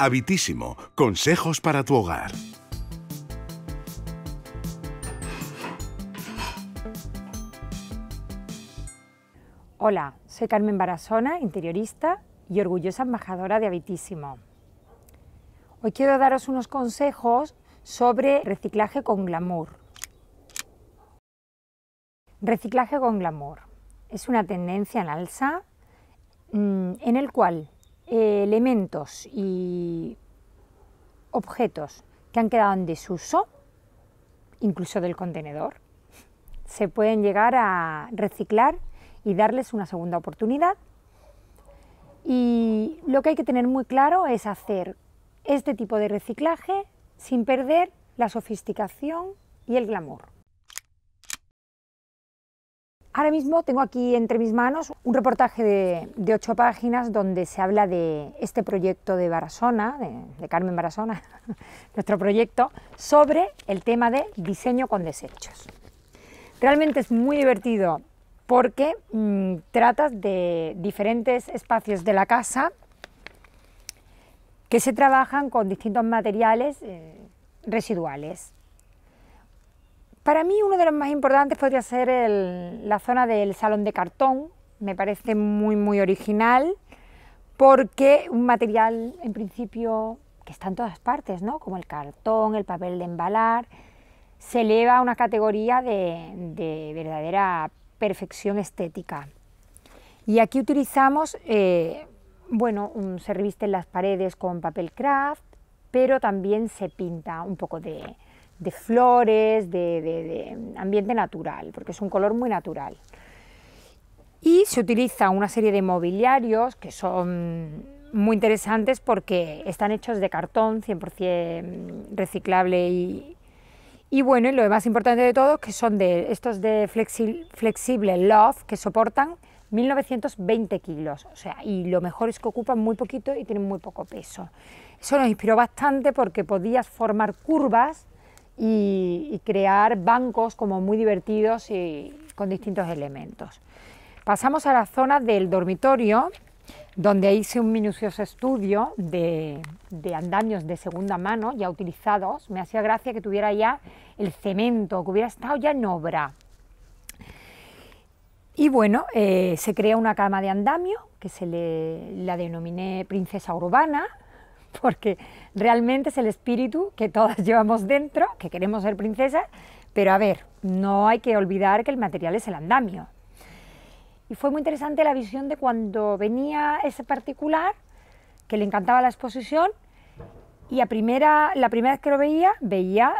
Habitissimo, consejos para tu hogar. Hola, soy Carmen Barasona, interiorista y orgullosa embajadora de Habitissimo. Hoy quiero daros unos consejos sobre reciclaje con glamour. Reciclaje con glamour es una tendencia en alza en el cual elementos y objetos que han quedado en desuso, incluso del contenedor, se pueden llegar a reciclar y darles una segunda oportunidad. Y lo que hay que tener muy claro es hacer este tipo de reciclaje sin perder la sofisticación y el glamour. Ahora mismo tengo aquí entre mis manos un reportaje de 8 páginas donde se habla de este proyecto de Barasona, de Carmen Barasona, nuestro proyecto, sobre el tema de diseño con desechos. Realmente es muy divertido porque tratas de diferentes espacios de la casa que se trabajan con distintos materiales residuales. Para mí uno de los más importantes podría ser la zona del salón de cartón. Me parece muy original porque un material en principio que está en todas partes, ¿no? Como el cartón, el papel de embalar, se eleva a una categoría de verdadera perfección estética. Y aquí utilizamos, bueno, se revisten las paredes con papel craft, pero también se pinta un poco de flores, de ambiente natural, porque es un color muy natural. Y se utiliza una serie de mobiliarios que son muy interesantes porque están hechos de cartón 100% reciclable y bueno, y lo más importante de todo es que son de estos de Flexible Love, que soportan 1920 kilos, o sea, y lo mejor es que ocupan muy poquito y tienen muy poco peso. Eso nos inspiró bastante porque podías formar curvas y crear bancos como muy divertidos y con distintos elementos. Pasamos a la zona del dormitorio, donde hice un minucioso estudio de andamios de segunda mano ya utilizados. Me hacía gracia que tuviera ya el cemento, que hubiera estado ya en obra. Y bueno, se crea una cama de andamio, que la denominé Princesa Urbana, porque realmente es el espíritu que todas llevamos dentro, que queremos ser princesas, pero a ver, no hay que olvidar que el material es el andamio. Y fue muy interesante la visión de cuando venía ese particular, que le encantaba la exposición, y la primera vez que lo veía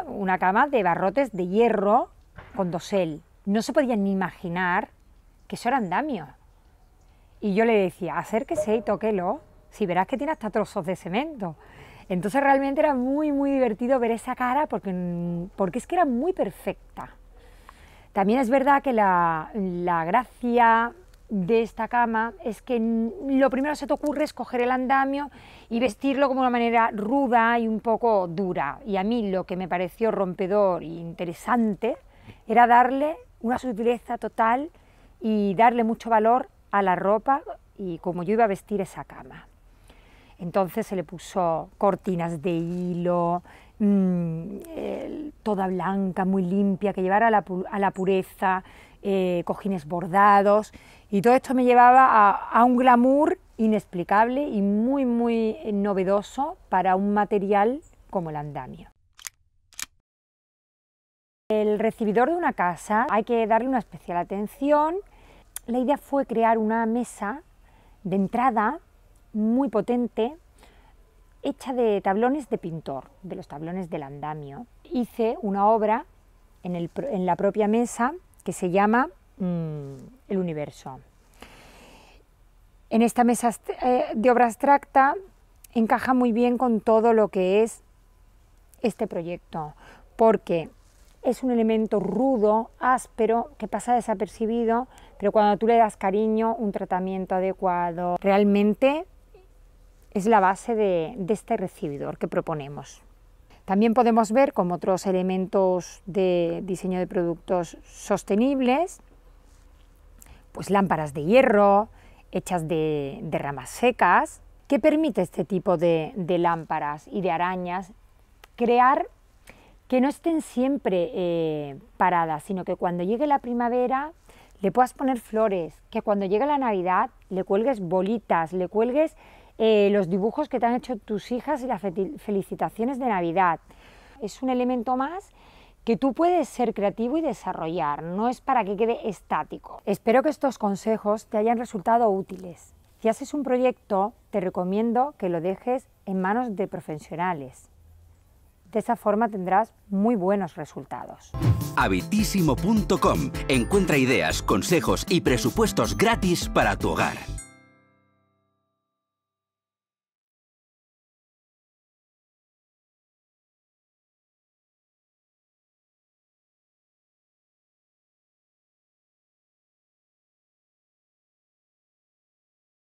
una cama de barrotes de hierro con dosel. No se podía ni imaginar que eso era andamio. Y yo le decía, acérquese y tóquelo, si verás que tiene hasta trozos de cemento. Entonces realmente era muy divertido ver esa cara porque es que era muy perfecta. También es verdad que la gracia de esta cama es que lo primero que se te ocurre es coger el andamio y vestirlo como una manera ruda y un poco dura. Y a mí lo que me pareció rompedor e interesante era darle una sutileza total y darle mucho valor a la ropa y como yo iba a vestir esa cama. Entonces se le puso cortinas de hilo, toda blanca, muy limpia, que llevara a la pureza, cojines bordados, y todo esto me llevaba a un glamour inexplicable y muy novedoso para un material como el andamio. El recibidor de una casa hay que darle una especial atención. La idea fue crear una mesa de entrada muy potente, hecha de tablones de pintor, de los tablones del andamio. Hice una obra en la propia mesa que se llama El universo. En esta mesa de obra abstracta encaja muy bien con todo lo que es este proyecto, porque es un elemento rudo, áspero, que pasa desapercibido, pero cuando tú le das cariño, un tratamiento adecuado, realmente es la base de este recibidor que proponemos. También podemos ver como otros elementos de diseño de productos sostenibles, pues lámparas de hierro, hechas de ramas secas, ¿Qué permite este tipo de lámparas y de arañas? Crear que no estén siempre paradas, sino que cuando llegue la primavera le puedas poner flores, que cuando llegue la Navidad le cuelgues bolitas, le cuelgues los dibujos que te han hecho tus hijas y las felicitaciones de Navidad. Es un elemento más que tú puedes ser creativo y desarrollar, no es para que quede estático. Espero que estos consejos te hayan resultado útiles. Si haces un proyecto, te recomiendo que lo dejes en manos de profesionales. De esa forma tendrás muy buenos resultados. Habitissimo.com. Encuentra ideas, consejos y presupuestos gratis para tu hogar.